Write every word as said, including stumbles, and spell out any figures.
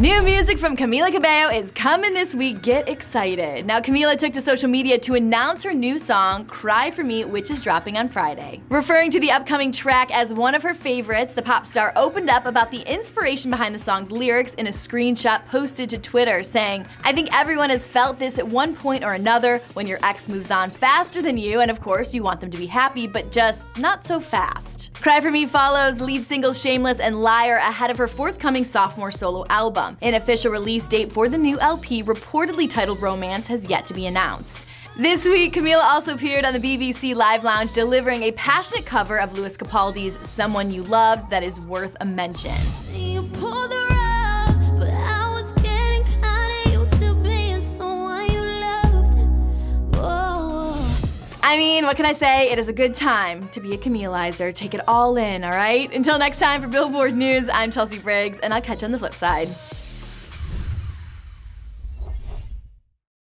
New music from Camila Cabello is coming this week. Get excited. Now, Camila took to social media to announce her new song, Cry For Me, which is dropping on Friday. Referring to the upcoming track as one of her favorites, the pop star opened up about the inspiration behind the song's lyrics in a screenshot posted to Twitter, saying, "I think everyone has felt this at one point or another, when your ex moves on faster than you, and of course you want them to be happy, but just not so fast." Cry For Me follows lead singles Shameless and Liar ahead of her forthcoming sophomore solo album. An official release date for the new L P, reportedly titled Romance, has yet to be announced. This week, Camila also appeared on the B B C Live Lounge, delivering a passionate cover of Louis Capaldi's Someone You Loved that is worth a mention. You pulled the rug, but I was getting kinda used to being someone you loved. Oh. I mean, what can I say? It is a good time to be a Camilizer. Take it all in, all right? Until next time, for Billboard News, I'm Chelsea Briggs, and I'll catch you on the flip side.